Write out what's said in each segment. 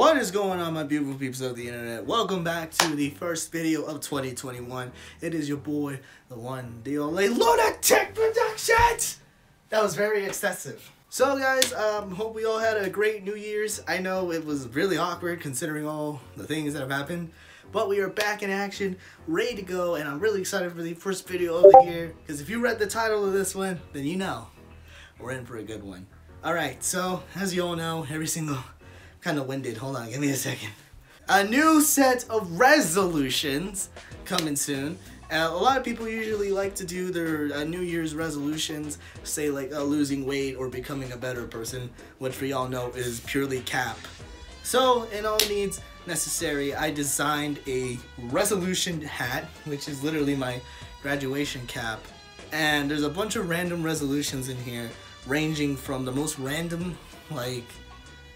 What is going on, my beautiful peeps of the internet? Welcome back to the first video of 2021. It is your boy, the one, the only, Lunatic Productions! That was very excessive. So guys, hope we all had a great New Year's. I know it was really awkward considering all the things that have happened, but we are back in action, ready to go, and I'm really excited for the first video of the year, because if you read the title of this one, then you know we're in for a good one. Alright, so, as you all know, every single... Kind of winded, hold on, give me a second. A new set of resolutions coming soon. A lot of people usually like to do their New Year's resolutions, say like losing weight or becoming a better person, which we all know is purely cap. So, in all needs necessary, I designed a resolution hat, which is literally my graduation cap. And there's a bunch of random resolutions in here, ranging from the most random, like,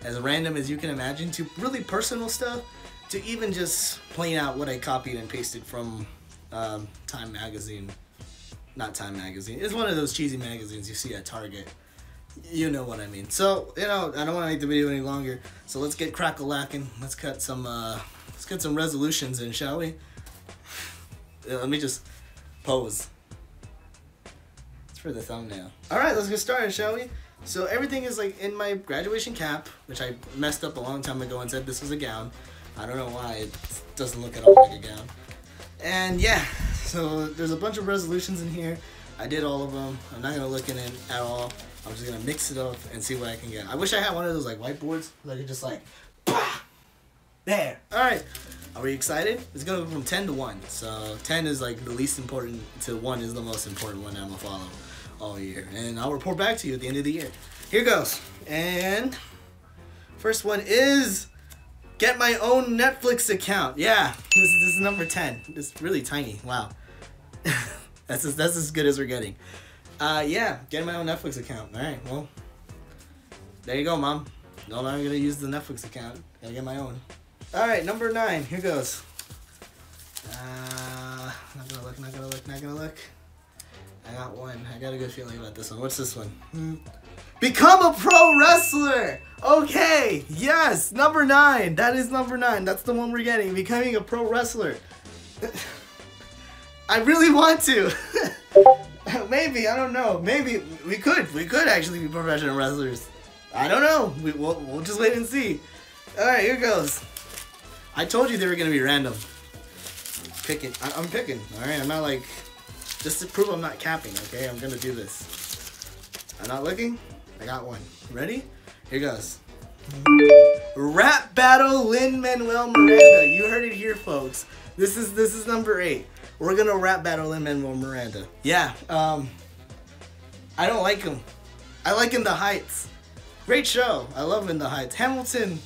as random as you can imagine, to really personal stuff, to even just plain out what I copied and pasted from Time Magazine. Not Time Magazine. It's one of those cheesy magazines you see at Target. You know what I mean. So, you know, I don't want to make the video any longer, so let's get crack-a-lacking. Let's cut some, resolutions in, shall we? Let me just pose. It's for the thumbnail. Alright, let's get started, shall we? So everything is like in my graduation cap, which I messed up a long time ago and said this was a gown. I don't know why, it doesn't look at all like a gown. And yeah, so there's a bunch of resolutions in here. I did all of them. I'm not gonna look in it at all. I'm just gonna mix it up and see what I can get. I wish I had one of those like whiteboards that I could just like, bah! There. All right, are we excited? It's gonna go from 10 to 1. So 10 is like the least important to 1 is the most important one I'm gonna follow all year, and I'll report back to you at the end of the year. Here goes. And first one is get my own Netflix account. Yeah, this is number 10. It's really tiny. Wow. that's as good as we're getting. Yeah, get my own Netflix account. All right, well, there you go, Mom. No longer gonna use the Netflix account. Gotta get my own. All right, number 9. Here goes. Not gonna look. Not gonna look. Not gonna look. I got one. I got a good feeling about this one. What's this one? Become a pro wrestler! Okay! Yes! Number 9! That is number 9. That's the one we're getting. Becoming a pro wrestler. I really want to! Maybe. I don't know. Maybe. We could. We could actually be professional wrestlers. I don't know. We'll just wait and see. Alright, here goes. I told you they were going to be random. Picking. I'm picking. Alright, I'm not like... Just to prove I'm not capping, okay? I'm gonna do this. I'm not looking. I got one. Ready? Here goes. Rap battle Lin-Manuel Miranda. You heard it here, folks. This is number 8. We're gonna rap battle Lin-Manuel Miranda. Yeah. I don't like him. I like In the Heights. Great show. I love In the Heights. Hamilton.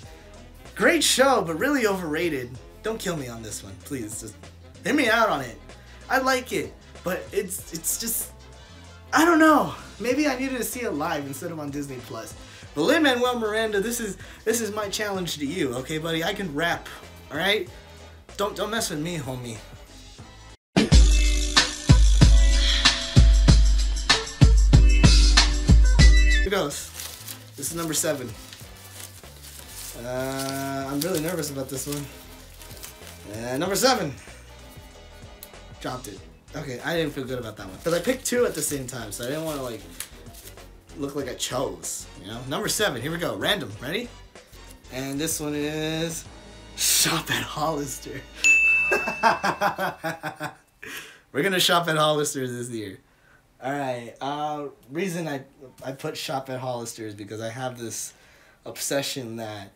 Great show, but really overrated. Don't kill me on this one, please. Just hit me out on it. I like it. But it's just, I don't know. Maybe I needed to see it live instead of on Disney+. But Lin-Manuel Miranda, this is my challenge to you, okay, buddy? I can rap, all right? Don't mess with me, homie. Here goes. This is number 7. I'm really nervous about this one. Number 7. Dropped it. Okay, I didn't feel good about that one. Because I picked 2 at the same time, so I didn't want to, like, look like I chose, you know? Number 7, here we go. Random, ready? And this one is... Shop at Hollister. We're going to shop at Hollister this year. Alright, reason I put shop at Hollister is because I have this obsession that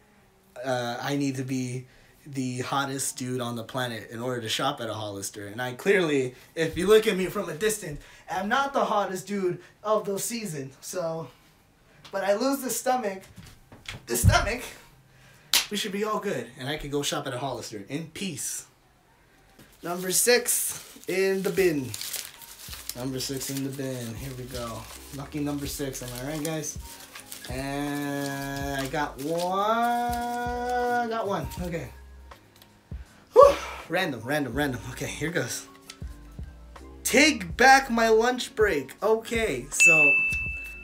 I need to be... the hottest dude on the planet in order to shop at a Hollister. And I clearly, if you look at me from a distance, I'm not the hottest dude of the season. So, but I lose the stomach, we should be all good. And I can go shop at a Hollister in peace. Number 6 in the bin. Number 6 in the bin. Here we go. Lucky number 6. Am I right, guys? And I got one. I got one. Okay. Random. Okay, here goes. Take back my lunch break. Okay, so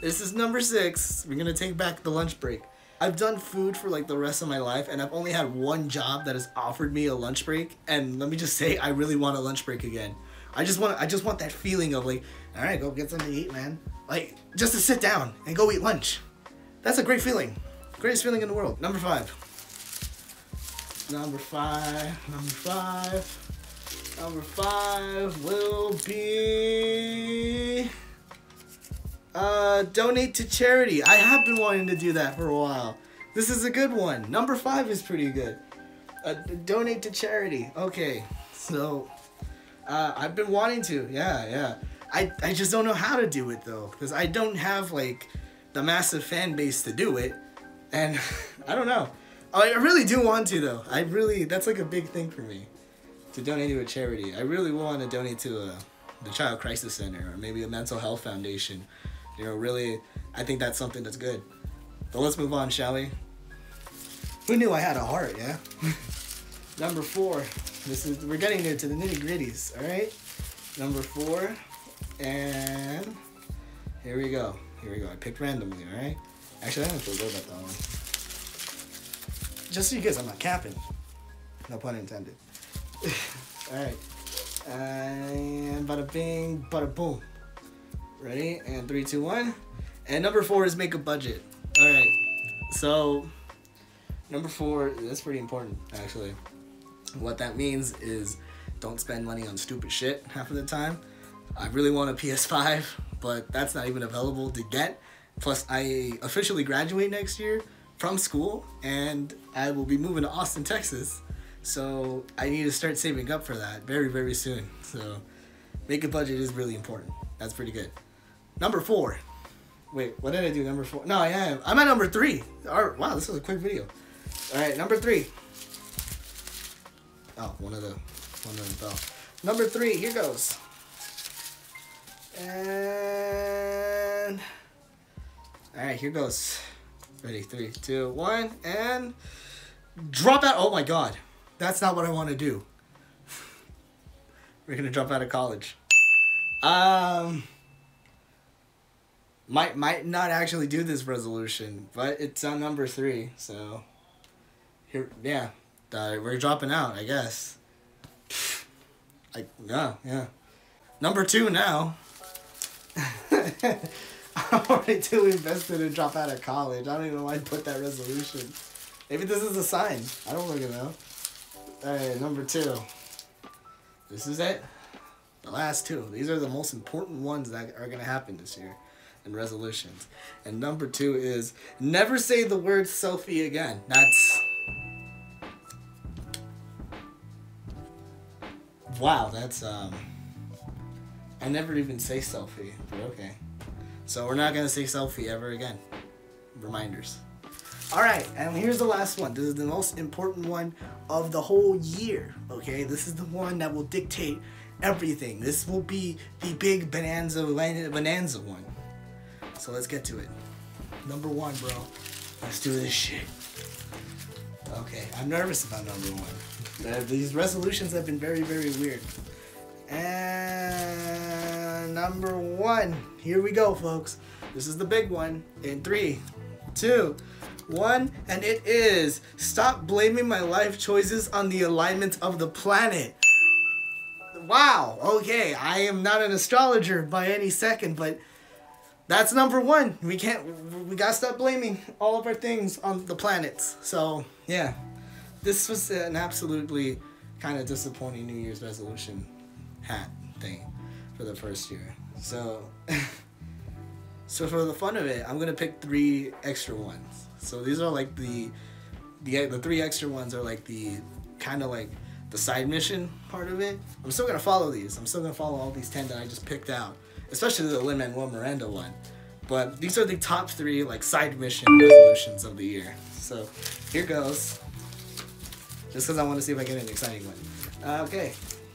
this is number 6. We're gonna take back the lunch break. I've done food for like the rest of my life, and I've only had one job that has offered me a lunch break. And let me just say, I really want a lunch break again. I just want that feeling of like, all right, go get something to eat, man. Like, just to sit down and go eat lunch. That's a great feeling. Greatest feeling in the world. Number five will be... donate to charity. I have been wanting to do that for a while. This is a good one. Number five is pretty good. Donate to charity. Okay, so... I've been wanting to, yeah. I just don't know how to do it though, because I don't have like the massive fan base to do it, and I don't know. I really do want to though. That's like a big thing for me, to donate to a charity. I really want to donate to the Child Crisis Center, or maybe a mental health foundation. You know, really, I think that's something that's good. But let's move on, shall we? Who knew I had a heart, yeah? Number four. We're getting into the nitty-gritties, all right? Number four, and here we go. I picked randomly, all right? Actually, I don't feel good about that one. Just so you guys, I'm not capping. No pun intended. All right, and bada bing, bada boom. Ready? And 3, 2, 1. And number four is make a budget. All right, so number four, that's pretty important, actually. What that means is don't spend money on stupid shit half of the time. I really want a PS5, but that's not even available to get. Plus, I officially graduate next year from school, and I will be moving to Austin, Texas. So I need to start saving up for that very, very soon. So make a budget is really important. That's pretty good. Number four. Wait, what did I do? Number four? No, yeah, I'm at number three. All right, wow, this was a quick video. All right, number three. Oh, one of the bell. Number three, here goes. And all right, here goes. Ready, 3, 2, 1, and drop out. Oh my God, that's not what I want to do. We're gonna drop out of college. Might not actually do this resolution, but it's on number three, so here, yeah. We're dropping out, I guess. Yeah. Number two now. I'm already too invested to drop out of college. I don't even know why I put that resolution. Maybe this is a sign. I don't really know. Alright, number two. This is it. The last two. These are the most important ones that are going to happen this year in resolutions. And number two is never say the word selfie again. That's... wow, that's, I never even say selfie, but okay. So we're not gonna say selfie ever again. Reminders. All right, and here's the last one. This is the most important one of the whole year, okay? This is the one that will dictate everything. This will be the big bonanza one. So let's get to it. Number one, bro. Let's do this shit. Okay, I'm nervous about number one. These resolutions have been very, very weird. And number one. Here we go, folks. This is the big one. In 3, 2, 1. And it is stop blaming my life choices on the alignment of the planet. Wow. Okay, I am not an astrologer by any second, but that's number one. We gotta stop blaming all of our things on the planets. So, yeah. This was an absolutely kind of disappointing New Year's resolution hat thing for the first year. So, for the fun of it, I'm gonna pick 3 extra ones. So these are like the 3 extra ones are like the kind of like the side mission part of it. I'm still gonna follow these. I'm still gonna follow all these 10 that I just picked out. Especially the Lin-Manuel Miranda one. But these are the top 3 like side mission resolutions of the year. So here goes. Just because I want to see if I get an exciting one. Okay,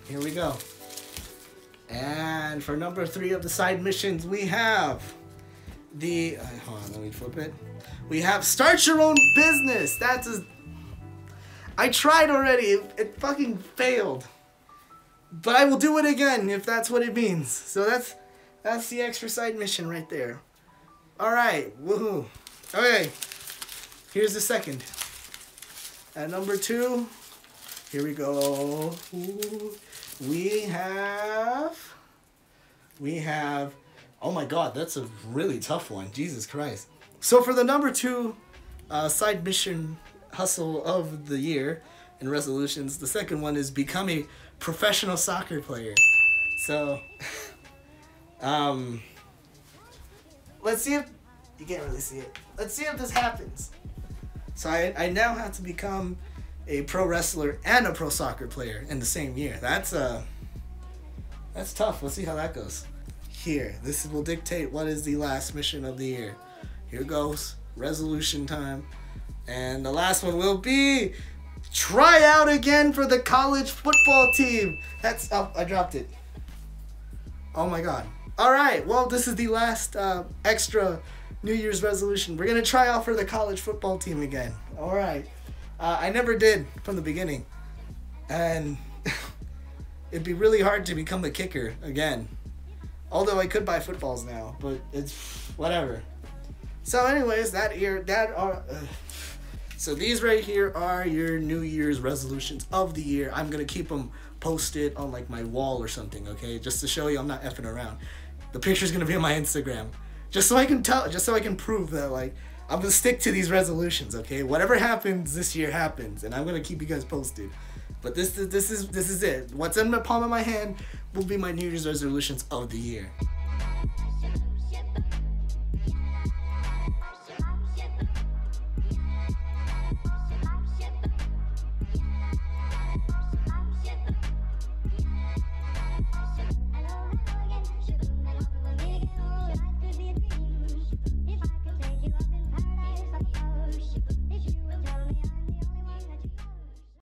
here we go. And for number 3 of the side missions, we have the... hold on, let me flip it. We have start your own business. That's a... I tried already. It fucking failed. But I will do it again if that's what it means. So that's the extra side mission right there. All right, woohoo. Okay, Here's the second. At number 2, here we go. Ooh, we have, oh my God, that's a really tough one. Jesus Christ. So for the number 2 side mission hustle of the year and resolutions, the second one is become a professional soccer player. So, let's see if, you can't really see it. Let's see if this happens. So I now have to become a pro wrestler and a pro soccer player in the same year. That's tough. Let's see how that goes. Here, this will dictate what is the last mission of the year. Here goes, resolution time. And the last one will be try out again for the college football team. That's, oh, I dropped it. Oh my God. All right, well, this is the last extra New Year's resolution. We're gonna try out for the college football team again. All right. I never did from the beginning. And it'd be really hard to become a kicker again. Although I could buy footballs now, but it's whatever. So anyways, so these right here are your New Year's resolutions of the year. I'm gonna keep them posted on like my wall or something, okay? Just to show you I'm not effing around. The picture's gonna be on my Instagram. Just so I can prove that, like, I'm gonna stick to these resolutions, okay? Whatever happens this year happens, and I'm gonna keep you guys posted. But this is it. What's in the palm of my hand will be my New Year's resolutions of the year.